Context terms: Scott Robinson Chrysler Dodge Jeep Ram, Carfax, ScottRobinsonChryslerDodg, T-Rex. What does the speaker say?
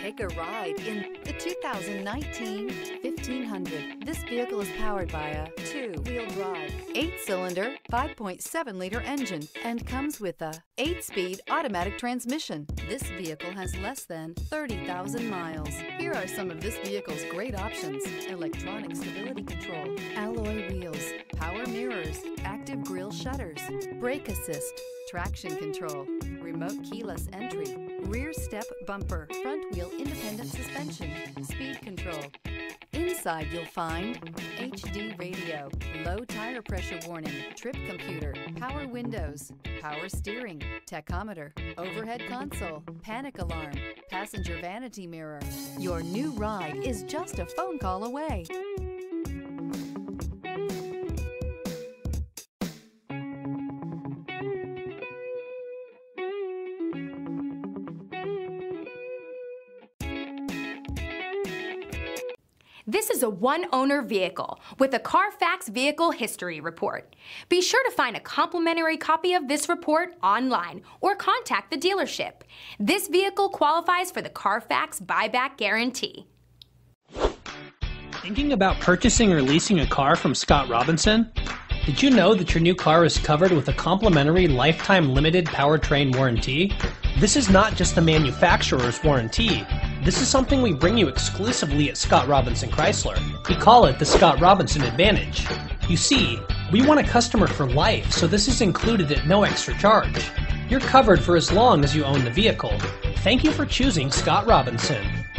Take a ride in the 2019 1500. This vehicle is powered by a 2-wheel drive, 8-cylinder, 5.7-liter engine, and comes with a 8-speed automatic transmission. This vehicle has less than 30,000 miles. Here are some of this vehicle's great options: electronic stability control, alloy wheels, power mirrors, active grille shutters, brake assist, traction control, remote keyless entry, rear step bumper, front wheel independent suspension, speed control. Inside you'll find HD radio, low tire pressure warning, trip computer, power windows, power steering, tachometer, overhead console, panic alarm, passenger vanity mirror. Your new ride is just a phone call away. This is a one-owner vehicle with a Carfax Vehicle History Report. Be sure to find a complimentary copy of this report online or contact the dealership. This vehicle qualifies for the Carfax Buyback Guarantee. Thinking about purchasing or leasing a car from Scott Robinson? Did you know that your new car is covered with a complimentary lifetime limited powertrain warranty? This is not just the manufacturer's warranty. This is something we bring you exclusively at Scott Robinson Chrysler. We call it the Scott Robinson Advantage. You see, we want a customer for life, so this is included at no extra charge. You're covered for as long as you own the vehicle. Thank you for choosing Scott Robinson.